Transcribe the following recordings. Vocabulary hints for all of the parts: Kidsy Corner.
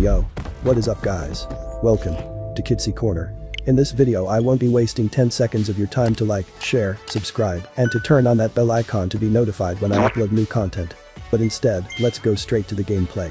Yo, what is up guys? Welcome to Kidsy Corner. In this video I won't be wasting 10 seconds of your time to like, share, subscribe, and to turn on that bell icon to be notified when I upload new content. But instead, let's go straight to the gameplay.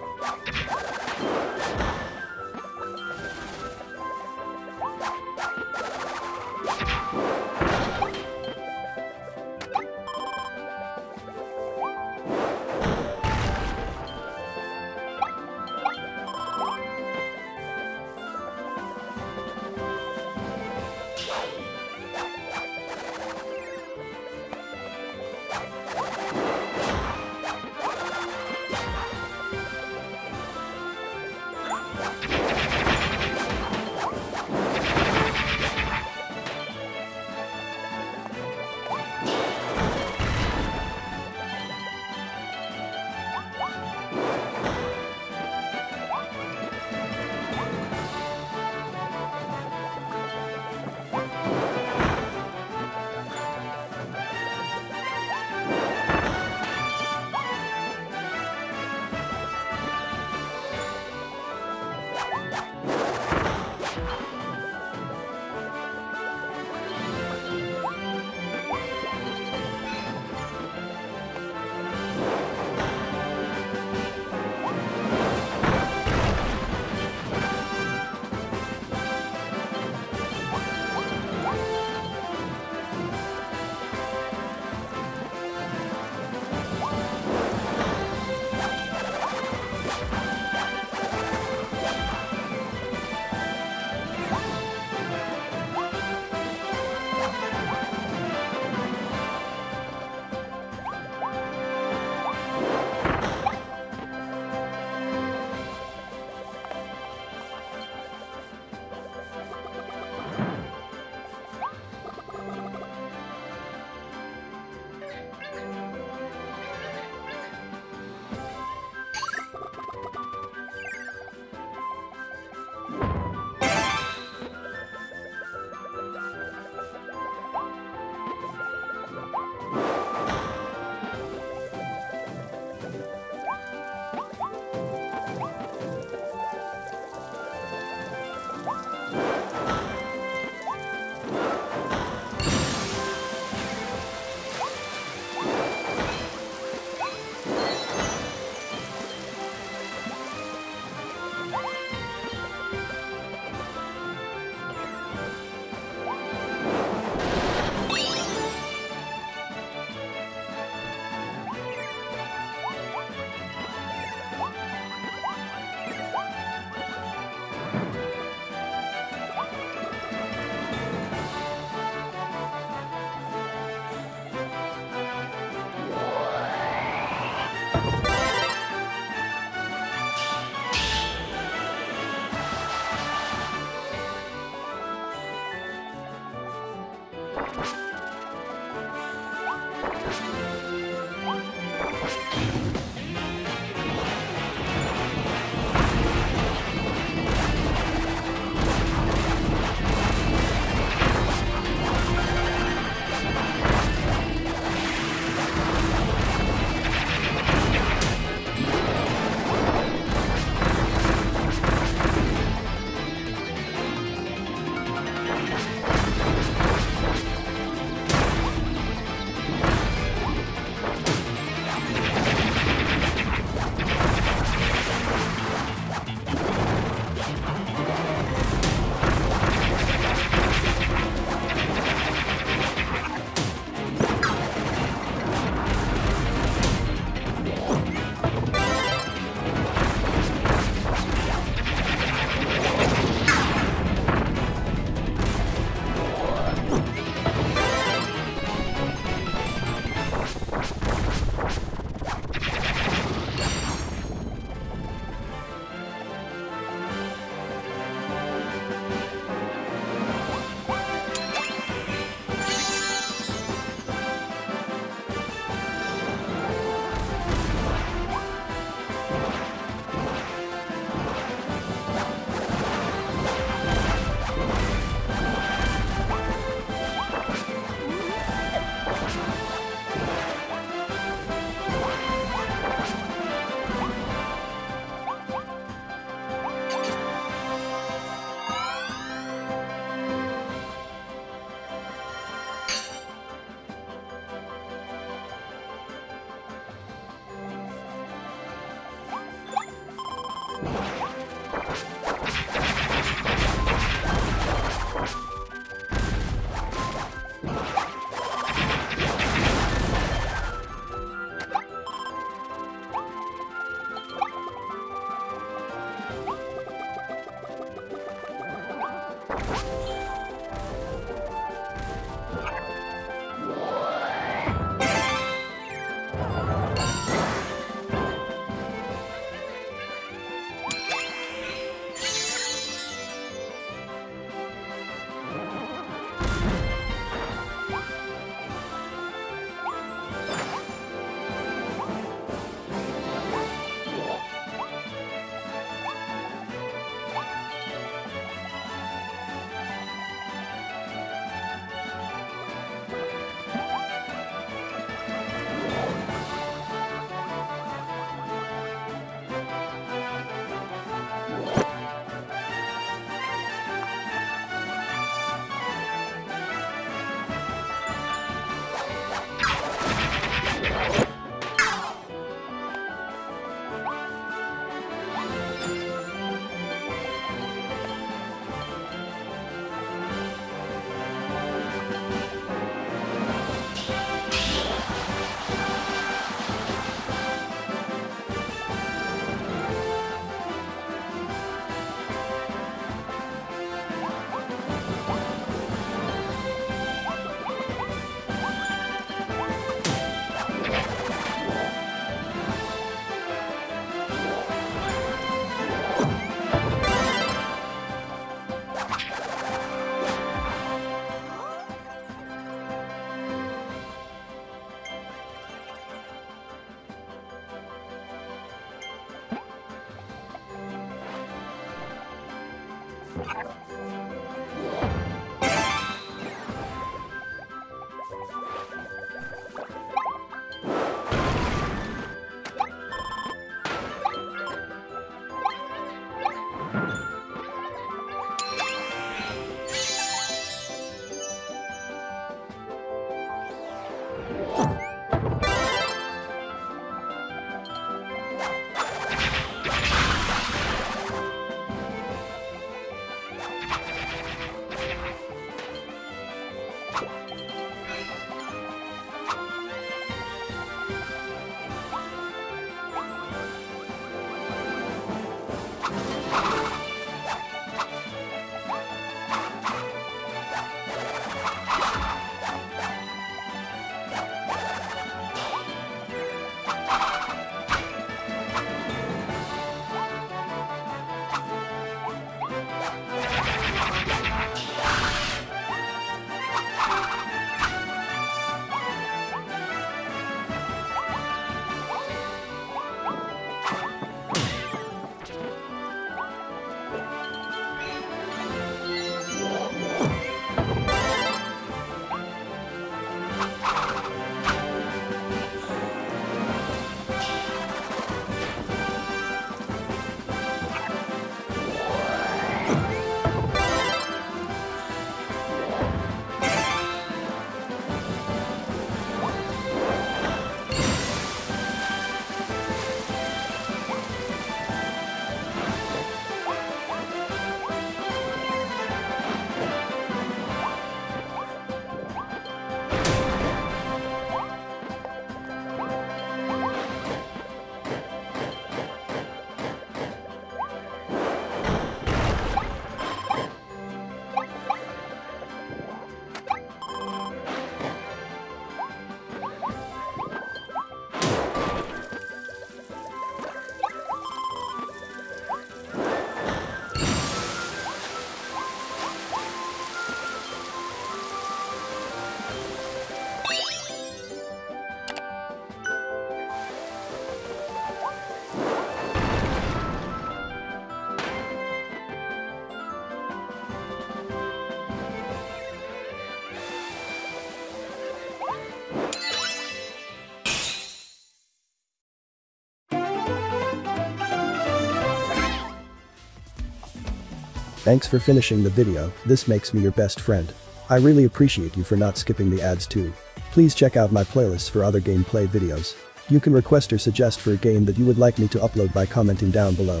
Thanks for finishing the video, this makes me your best friend. I really appreciate you for not skipping the ads too. Please check out my playlists for other gameplay videos. You can request or suggest for a game that you would like me to upload by commenting down below.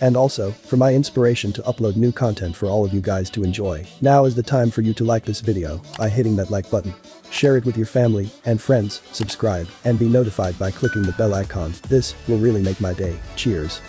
and also for my inspiration to upload new content for all of you guys to enjoy. Now is the time for you to like this video by hitting that like button. Share it with your family and friends, subscribe, and be notified by clicking the bell icon. This will really make my day. Cheers.